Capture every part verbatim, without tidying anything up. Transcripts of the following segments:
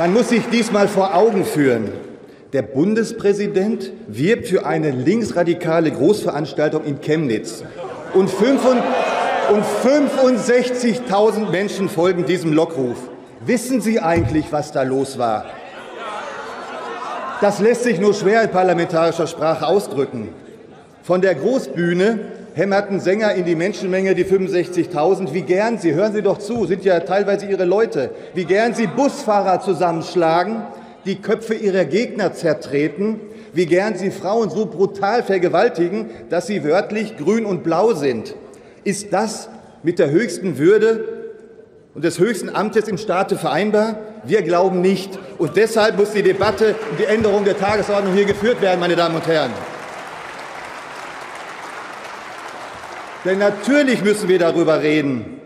Man muss sich diesmal vor Augen führen. Der Bundespräsident wirbt für eine linksradikale Großveranstaltung in Chemnitz. Und fünfundsechzigtausend Menschen folgen diesem Lockruf. Wissen Sie eigentlich, was da los war? Das lässt sich nur schwer in parlamentarischer Sprache ausdrücken. Von der Großbühne hämmerten Sänger in die Menschenmenge, die fünfundsechzigtausend. Wie gern sie, hören Sie doch zu, sind ja teilweise Ihre Leute, wie gern sie Busfahrer zusammenschlagen, die Köpfe ihrer Gegner zertreten, wie gern sie Frauen so brutal vergewaltigen, dass sie wörtlich grün und blau sind. Ist das mit der höchsten Würde und des höchsten Amtes im Staate vereinbar? Wir glauben nicht. Und deshalb muss die Debatte um die Änderung der Tagesordnung hier geführt werden, meine Damen und Herren. Denn natürlich müssen wir darüber reden,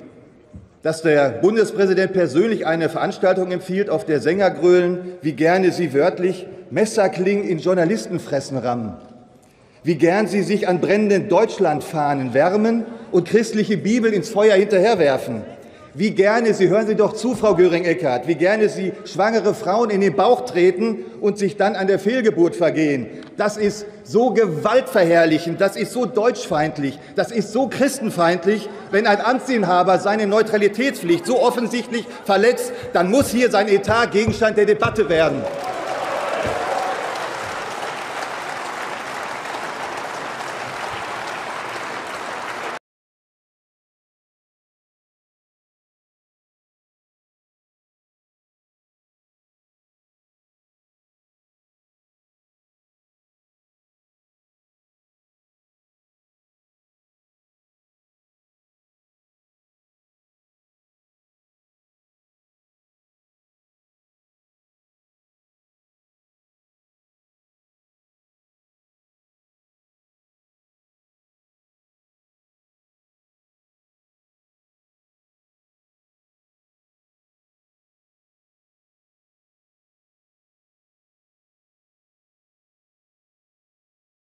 dass der Bundespräsident persönlich eine Veranstaltung empfiehlt, auf der Sänger grölen, wie gerne sie wörtlich Messerklingen in Journalistenfressen rammen, wie gern sie sich an brennenden Deutschlandfahnen wärmen und christliche Bibeln ins Feuer hinterherwerfen, wie gerne sie, hören Sie doch zu, Frau Göring-Eckardt, wie gerne sie schwangere Frauen in den Bauch treten und sich dann an der Fehlgeburt vergehen. Das ist so gewaltverherrlichend, das ist so deutschfeindlich, das ist so christenfeindlich. Wenn ein Amtsinhaber seine Neutralitätspflicht so offensichtlich verletzt, dann muss hier sein Etat Gegenstand der Debatte werden.